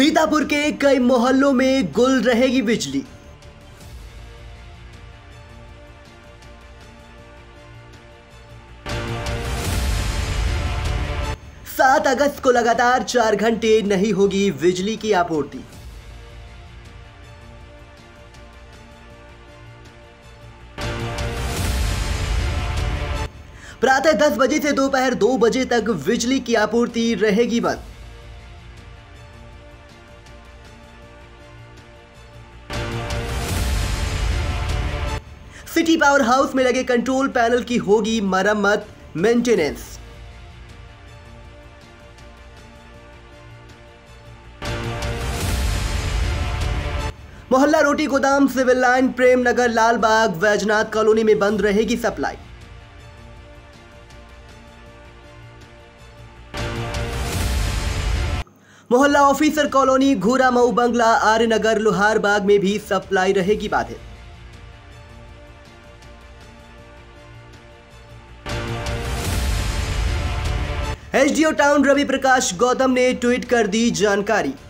सीतापुर के कई मोहल्लों में गुल रहेगी बिजली। सात अगस्त को लगातार 4 घंटे नहीं होगी बिजली की आपूर्ति। प्रातः 10 बजे से दोपहर 2 बजे तक बिजली की आपूर्ति रहेगी बंद। सिटी पावर हाउस में लगे कंट्रोल पैनल की होगी मरम्मत, मेंटेनेंस। मोहल्ला रोटी गोदाम, civil line, Prem Nagar, Lalbagh, Vaijnath colony में बंद रहेगी सप्लाई। मोहल्ला ऑफिसर कॉलोनी, घूरा मऊ बंगला, आर्य नगर, लोहार बाग में भी सप्लाई रहेगी बाधित। एसडीओ टाउन रवि प्रकाश गौतम ने ट्वीट कर दी जानकारी।